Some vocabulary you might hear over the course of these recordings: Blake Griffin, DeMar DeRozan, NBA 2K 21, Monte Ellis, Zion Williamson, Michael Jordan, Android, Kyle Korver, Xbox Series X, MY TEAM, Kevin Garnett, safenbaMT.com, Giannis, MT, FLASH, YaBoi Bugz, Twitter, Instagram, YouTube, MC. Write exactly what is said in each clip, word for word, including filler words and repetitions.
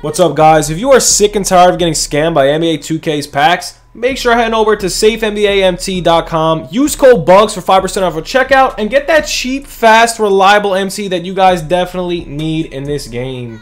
What's up, guys? If you are sick and tired of getting scammed by N B A two K's packs, make sure to head over to safe N B A M T dot com. Use code BUGS for five percent off a checkout and get that cheap, fast, reliable M C that you guys definitely need in this game.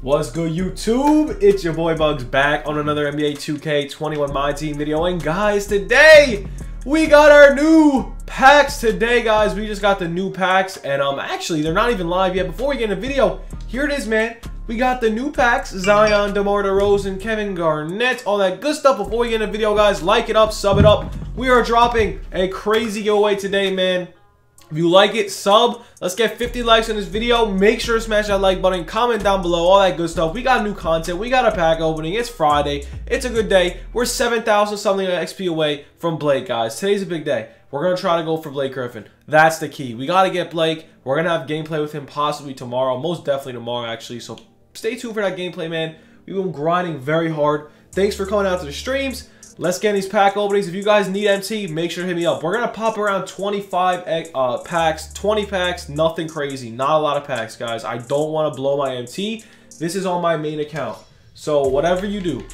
What's good, YouTube? It's your boy Bugs back on another N B A two K twenty-one My Team video. And guys, today we got our new packs today, guys. We just got the new packs, and um, actually, they're not even live yet. Before we get into the video, here it is, man. We got the new packs: Zion, DeMar DeRozan, Kevin Garnett, all that good stuff. Before we get into the video, guys, like it up, sub it up. We are dropping a crazy giveaway today, man. If you like it, sub. Let's get fifty likes on this video. Make sure to smash that like button, comment down below, all that good stuff. We got new content. We got a pack opening. It's Friday. It's a good day. We're seven thousand something X P away from Blake, guys. Today's a big day. We're going to try to go for Blake Griffin. That's the key. We got to get Blake. We're going to have gameplay with him possibly tomorrow. Most definitely tomorrow, actually. So stay tuned for that gameplay, man. We've been grinding very hard. Thanks for coming out to the streams. Let's get these pack openings. If you guys need M T, make sure to hit me up. We're going to pop around twenty-five uh, packs, twenty packs, nothing crazy. Not a lot of packs, guys. I don't want to blow my M T. This is on my main account. So whatever you do,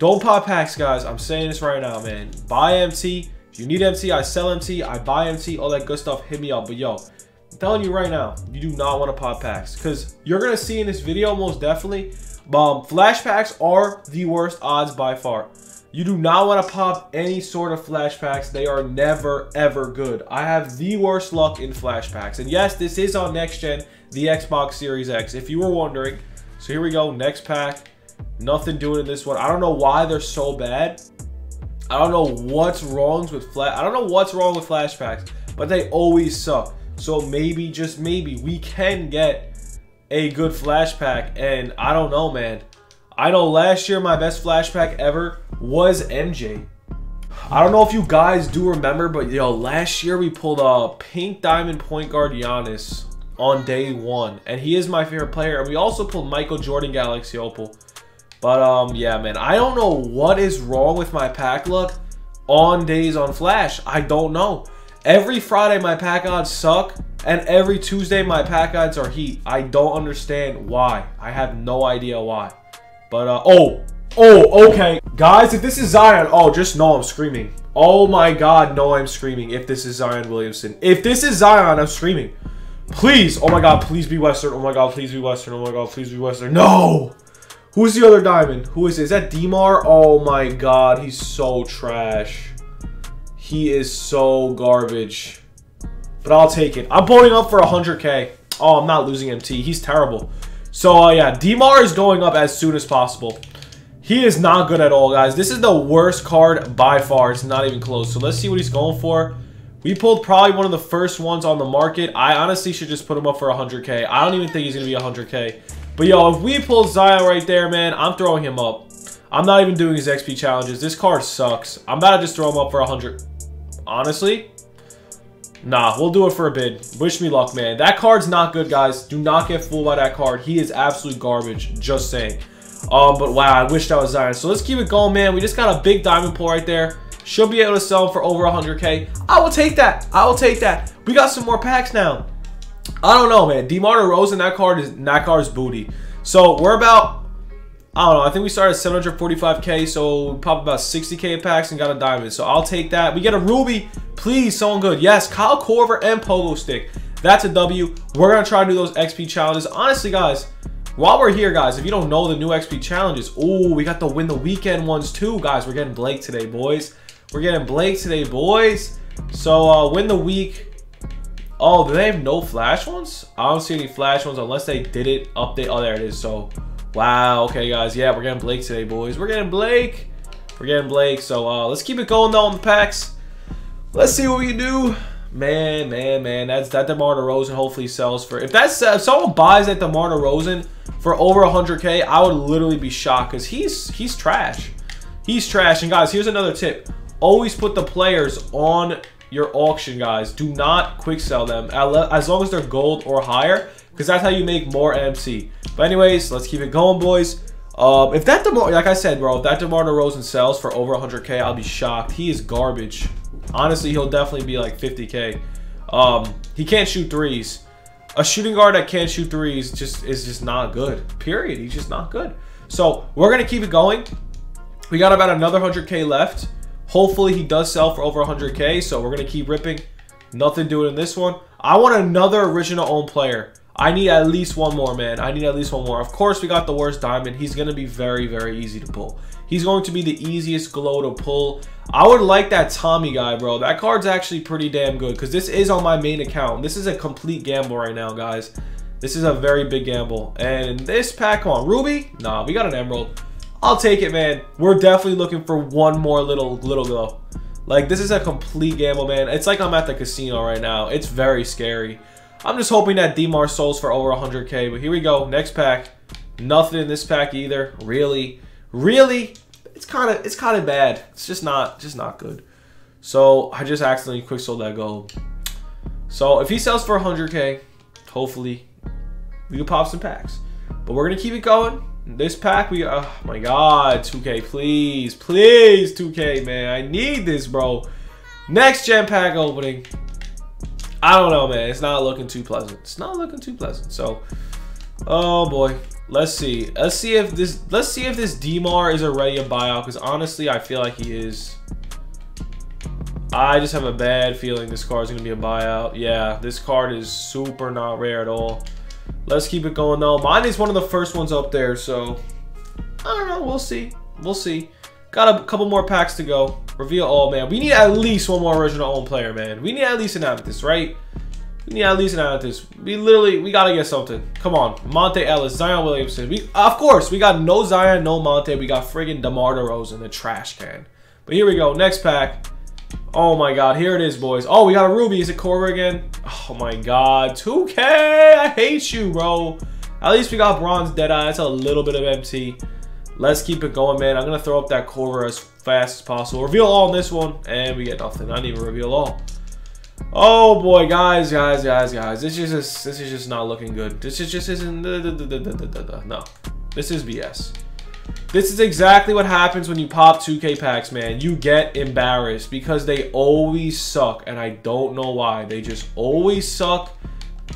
don't pop packs, guys. I'm saying this right now, man. Buy M T. If you need M T, I sell M T. I buy M T. All that good stuff, hit me up. But yo, I'm telling you right now, you do not want to pop packs. Because you're going to see in this video, most definitely, um, flash packs are the worst odds by far. You do not want to pop any sort of flash packs. They are never, ever good. I have the worst luck in flash packs. And yes, this is on next gen, the Xbox Series X, if you were wondering. So here we go, next pack. Nothing doing in this one. I don't know why they're so bad. I don't know what's wrong with flash. I don't know what's wrong with flash packs, but they always suck. So maybe, just maybe, we can get a good flash pack. And I don't know, man. I know last year my best flash pack ever was M J. I don't know if you guys do remember, but yo, last year we pulled a pink diamond point guard Giannis on day one, and he is my favorite player. And we also pulled Michael Jordan Galaxy Opal. But um, yeah, man, I don't know what is wrong with my pack luck on days on flash. I don't know. Every Friday my pack odds suck, and every Tuesday my pack odds are heat. I don't understand why. I have no idea why. But uh, oh, oh, okay. Guys, if this is Zion, oh, just know I'm screaming. Oh my God, no, I'm screaming if this is Zion Williamson. If this is Zion, I'm screaming. Please, oh my God, please be Western. Oh my God, please be Western. Oh my God, please be Western. No! Who's the other diamond? Who is it? Is that DeMar? Oh my God, he's so trash. He is so garbage. But I'll take it. I'm pulling up for one hundred K. Oh, I'm not losing M T. He's terrible. So, uh, yeah, DeMar is going up as soon as possible. He is not good at all, guys. This is the worst card by far. It's not even close. So let's see what he's going for. We pulled probably one of the first ones on the market. I honestly should just put him up for one hundred K. I don't even think he's going to be one hundred K. But, yo, if we pull Zion right there, man, I'm throwing him up. I'm not even doing his X P challenges. This card sucks. I'm about to just throw him up for one hundred. Honestly? Nah, we'll do it for a bid. Wish me luck, man. That card's not good, guys. Do not get fooled by that card. He is absolute garbage. Just saying. Um, but wow, I wish that was Zion. So let's keep it going, man. We just got a big diamond pull right there. Should be able to sell him for over one hundred K. I will take that. I will take that. We got some more packs now. I don't know, man. DeMar DeRozan, that card is that card's booty. So we're about, I don't know. I think we started at seven hundred forty-five K. So we popped about sixty K packs and got a diamond. So I'll take that. We get a ruby. Please, someone good. Yes, Kyle Korver and Pogo Stick. That's a W. We're going to try to do those X P challenges. Honestly, guys, while we're here, guys, if you don't know the new X P challenges, oh, we got the win the weekend ones too. Guys, we're getting Blake today, boys. We're getting Blake today, boys. So, uh, win the week. Oh, do they have no flash ones? I don't see any flash ones unless they did it update. Oh, there it is. So, wow. Okay, guys. Yeah, we're getting Blake today, boys. We're getting Blake. We're getting Blake. So, uh, let's keep it going, though, on the packs. Let's see what we can do. Man, man, man. That's that DeMar DeRozan hopefully sells for. If that's if someone buys that DeMar DeRozan for over one hundred K, I would literally be shocked because he's he's trash. He's trash. And guys, here's another tip. Always put the players on your auction, guys. Do not quick sell them as long as they're gold or higher, because that's how you make more M C. But anyways, let's keep it going, boys. Um, if that DeMar, like I said, bro, if that DeMar DeRozan sells for over one hundred K, I'll be shocked. He is garbage. Honestly, he'll definitely be like fifty K. Um, he can't shoot threes. A shooting guard that can't shoot threes just is just not good. Period. He's just not good. So we're gonna keep it going. We got about another one hundred K left. Hopefully he does sell for over one hundred K. So we're gonna keep ripping. Nothing doing in this one. I want another original own player. I need at least one more, man. I need at least one more. Of course, we got the worst diamond. He's going to be very, very easy to pull. He's going to be the easiest glow to pull. I would like that Tommy guy, bro. That card's actually pretty damn good because this is on my main account. This is a complete gamble right now, guys. This is a very big gamble. And this pack, come on, Ruby? Nah, we got an Emerald. I'll take it, man. We're definitely looking for one more little, little glow. Like, this is a complete gamble, man. It's like I'm at the casino right now. It's very scary. I'm just hoping that DeMar sells for over one hundred K, but here we go. Next pack. Nothing in this pack either. Really, really, it's kind of it's kind of bad. It's just not just not good. So I just accidentally quick sold that gold. So if he sells for one hundred K, hopefully we can pop some packs. But we're gonna keep it going. This pack, we oh my god, two K, please, please, two K, man, I need this, bro. Next gen pack opening. I don't know, man. It's not looking too pleasant. It's not looking too pleasant. So, oh boy. Let's see. Let's see if this. Let's see if this DeMar is already a buyout. Because honestly, I feel like he is. I just have a bad feeling this card is gonna be a buyout. Yeah, this card is super not rare at all. Let's keep it going though. Mine is one of the first ones up there. So, I don't know. We'll see. We'll see. Got a couple more packs to go. Reveal all, man. We need at least one more original own player, man. We need at least an Amethyst, right? We need at least an Amethyst. We literally, we got to get something. Come on. Monte Ellis, Zion Williamson. We, of course, we got no Zion, no Monte. We got friggin' DeMar DeRozan, the trash can. But here we go. Next pack. Oh, my God. Here it is, boys. Oh, we got a Ruby. Is it Korver again? Oh, my God. two K. I hate you, bro. At least we got Bronze Deadeye. That's a little bit of M T. Let's keep it going, man. I'm going to throw up that Korver as fast as possible. Reveal all in this one, and we get nothing. I didn't even reveal all. Oh, boy, guys, guys, guys, guys. This is just, this is just not looking good. This is just isn't... No. This is B S. This is exactly what happens when you pop two K packs, man. You get embarrassed because they always suck, and I don't know why. They just always suck,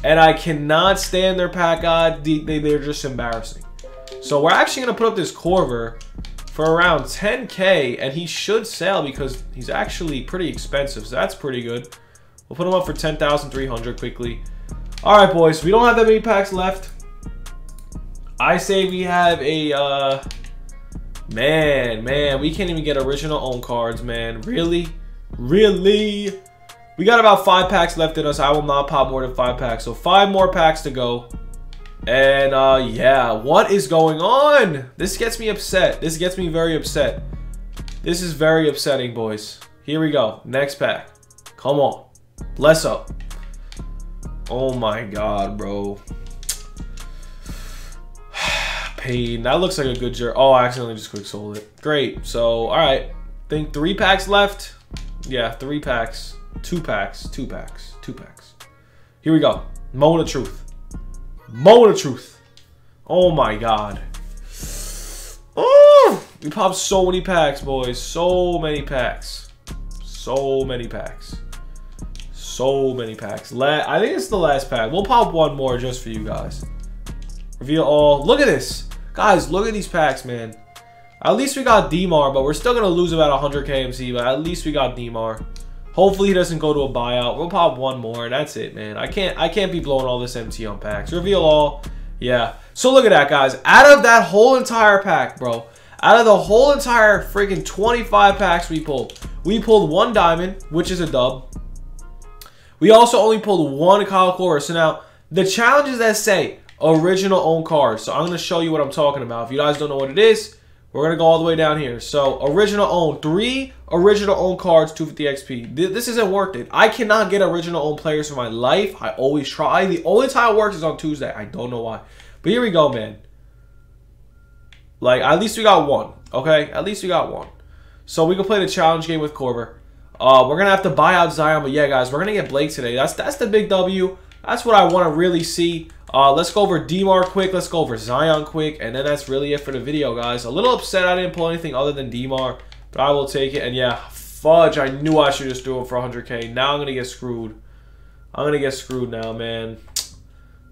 and I cannot stand their pack odds. They're just embarrassing. So we're actually going to put up this Korver for around ten K, and he should sell because he's actually pretty expensive, so that's pretty good. We'll put him up for ten thousand three hundred quickly. All right, boys, we don't have that many packs left. I say we have a, uh, man, man, we can't even get original own cards, man. Really? Really? We got about five packs left in us. I will not pop more than five packs, so five more packs to go. And, uh, yeah, what is going on? This gets me upset. This gets me very upset. This is very upsetting, boys. Here we go. Next pack. Come on. Bless up. Oh, my God, bro. Pain. That looks like a good jerk. Oh, I accidentally just quick sold it. Great. So, all right. Think three packs left. Yeah, three packs. Two packs. Two packs. Two packs. Here we go. Moment of truth. Moment of truth. Oh my god. Oh, we popped so many packs, boys. So many packs. So many packs. So many packs. La I think it's the last pack. We'll pop one more just for you guys. Reveal all. Look at this. Guys, look at these packs, man. At least we got DeMar, but we're still going to lose about one hundred K M C, but at least we got DeMar. Hopefully he doesn't go to a buyout. We'll pop one more, and that's it, man. I can't I can't be blowing all this M T on packs. Reveal all. Yeah. So look at that, guys. Out of that whole entire pack, bro. Out of the whole entire freaking twenty-five packs we pulled. We pulled one diamond, which is a dub. We also only pulled one Kyle Korver. So now, the challenges that say original own cards. So I'm going to show you what I'm talking about. If you guys don't know what it is, we're going to go all the way down here. So, original own. Three original own cards, two fifty X P. This isn't worth it. I cannot get original own players for my life. I always try. The only time it works is on Tuesday. I don't know why. But here we go, man. Like, at least we got one. Okay? At least we got one. So, we can play the challenge game with Korver. Uh, we're going to have to buy out Zion. But, yeah, guys, we're going to get Blake today. That's, that's the big W. That's what I want to really see. Uh, let's go over DeMar quick. Let's go over Zion quick. And then that's really it for the video, guys. A little upset I didn't pull anything other than DeMar. But I will take it. And yeah, fudge. I knew I should just do it for one hundred K. Now I'm going to get screwed. I'm going to get screwed now, man.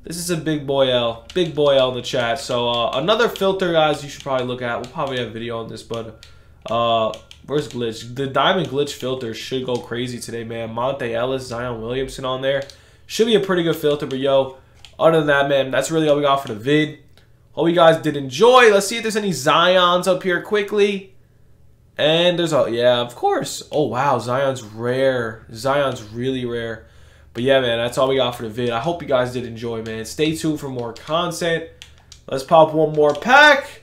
This is a big boy L. Big boy L in the chat. So uh, another filter, guys, you should probably look at. We'll probably have a video on this, but uh, where's Glitch? The Diamond Glitch filter should go crazy today, man. Monte Ellis, Zion Williamson on there. Should be a pretty good filter, but yo, other than that, man, that's really all we got for the vid. Hope you guys did enjoy. Let's see if there's any Zions up here quickly. And there's a, yeah, of course. Oh, wow, Zion's rare. Zion's really rare. But yeah, man, that's all we got for the vid. I hope you guys did enjoy, man. Stay tuned for more content. Let's pop one more pack.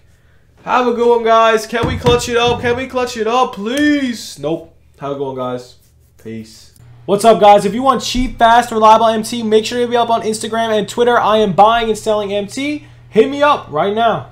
Have a good one, guys. Can we clutch it up? Can we clutch it up, please? Nope. Have a good one, guys. Peace. What's up, guys? If you want cheap, fast, reliable M T, make sure you be up on Instagram and Twitter. I am buying and selling M T. Hit me up right now.